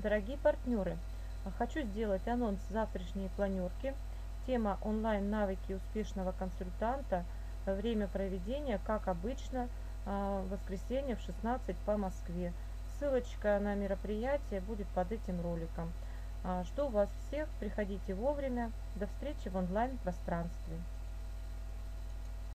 Дорогие партнеры, хочу сделать анонс завтрашней планерки. Тема онлайн навыки успешного консультанта. Время проведения, как обычно, в воскресенье в 16 по Москве. Ссылочка на мероприятие будет под этим роликом. Жду вас всех, приходите вовремя. До встречи в онлайн пространстве.